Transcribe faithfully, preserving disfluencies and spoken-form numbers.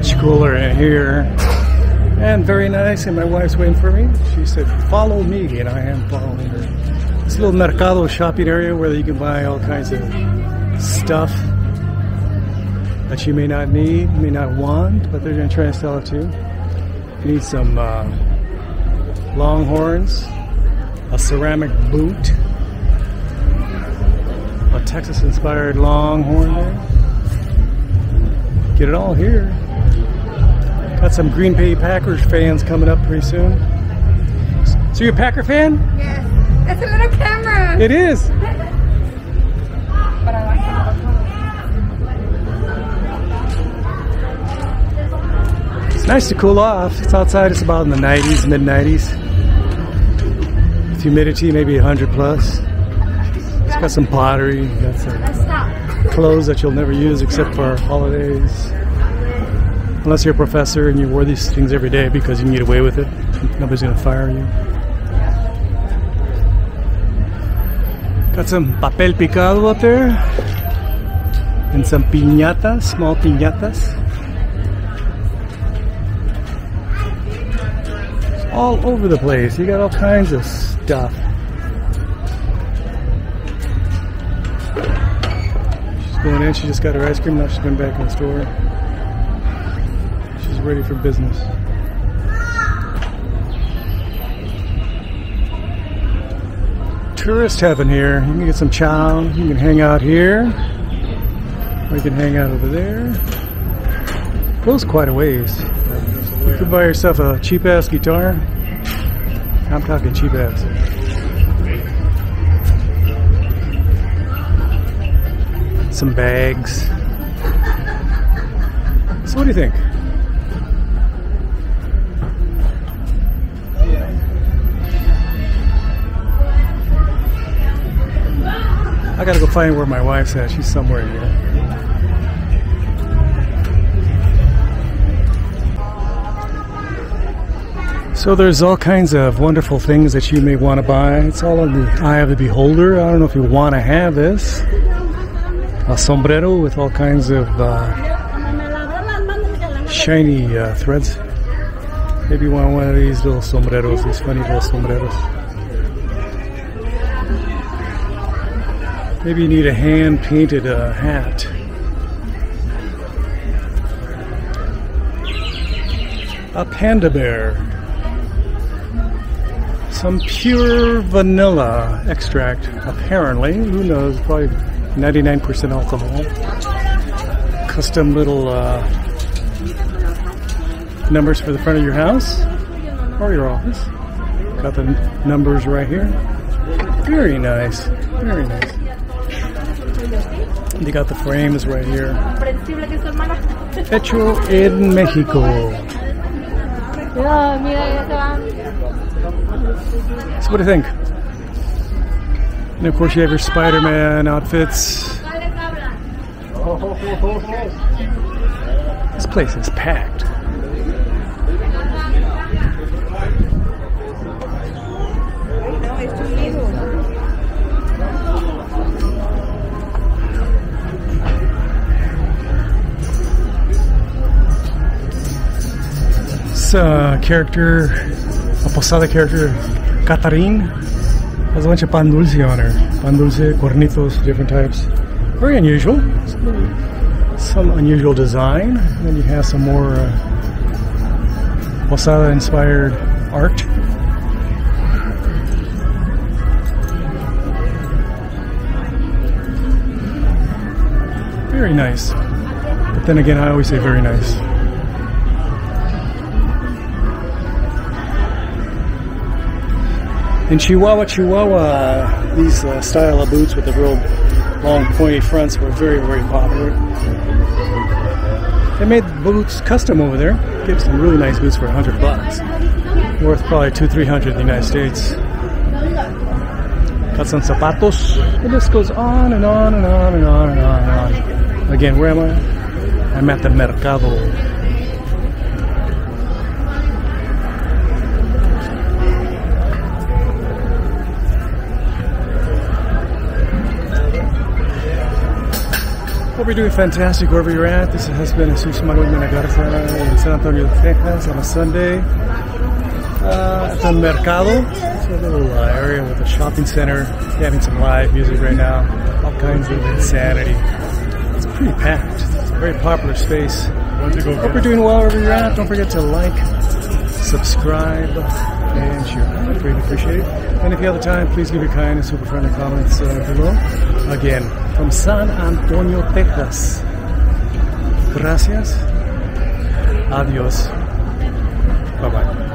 much cooler in here. And very nice, and my wife's waiting for me. She said, follow me, and I am following her. This little Mercado shopping area where you can buy all kinds of stuff that you may not need, may not want, but they're going to try and sell it to you. You need some uh, longhorns, a ceramic boot, a Texas-inspired longhorn there. Get it all here. Got some Green Bay Packers fans coming up pretty soon. So you're a Packer fan? Yes. It's a little camera. It is. But I like the color. It's nice to cool off. It's outside. It's about in the nineties, mid nineties. Humidity maybe one hundred plus. It's got some pottery. Got some clothes that you'll never use except for holidays. Unless you're a professor and you wear these things every day because you can get away with it. Nobody's going to fire you. Got some papel picado up there. And some piñatas, small piñatas. It's all over the place. You got all kinds of stuff. She's going in. She just got her ice cream. Now she's going back in the store. Ready for business. Tourist heaven here. You can get some chow. You can hang out here. Or you can hang out over there. It goes quite a ways. You could buy yourself a cheap ass guitar. I'm talking cheap ass. Some bags. So what do you think? I gotta go find where my wife's at. She's somewhere here. So there's all kinds of wonderful things that you may want to buy. It's all in the eye of the beholder. I don't know if you want to have this. A sombrero with all kinds of uh, shiny uh, threads. Maybe you want one of these little sombreros, these funny little sombreros. Maybe you need a hand-painted uh, hat. A panda bear. Some pure vanilla extract, apparently. Who knows? Probably ninety-nine percent alcohol. Custom little uh, numbers for the front of your house or your office. Got the numbers right here. Very nice. Very nice. They got the frames right here. Hecho en Mexico. So what do you think? And of course you have your Spider-Man outfits. This place is packed. Uh, character, a Posada character, Catarina, has a bunch of pan dulce on her. Pan dulce, cornitos, different types. Very unusual. Some unusual design. And then you have some more uh, Posada inspired art. Very nice. But then again, I always say very nice. In Chihuahua, Chihuahua, these uh, style of boots with the real long pointy fronts were very, very popular. They made boots custom over there. Get some really nice boots for a hundred bucks, worth probably two, three hundred in the United States. Got some zapatos. The list goes on and on and on and on and on and on. Again, where am I? I'm at the Mercado. What are we doing fantastic wherever you're at. This has been Jesus Manuel Menagarza in San Antonio de Texas on a Sunday uh, at El Mercado. It's a little uh, area with a shopping center. They're having some live music right now. All kinds of insanity. It's pretty packed. It's a very popular space. Hope you're doing well wherever you're at. Don't forget to like, subscribe, and share. I'd really appreciate it. And if you have the time, please give your kind and super friendly comments uh, below. Again, from San Antonio, Texas. Gracias. Adios. Bye-bye.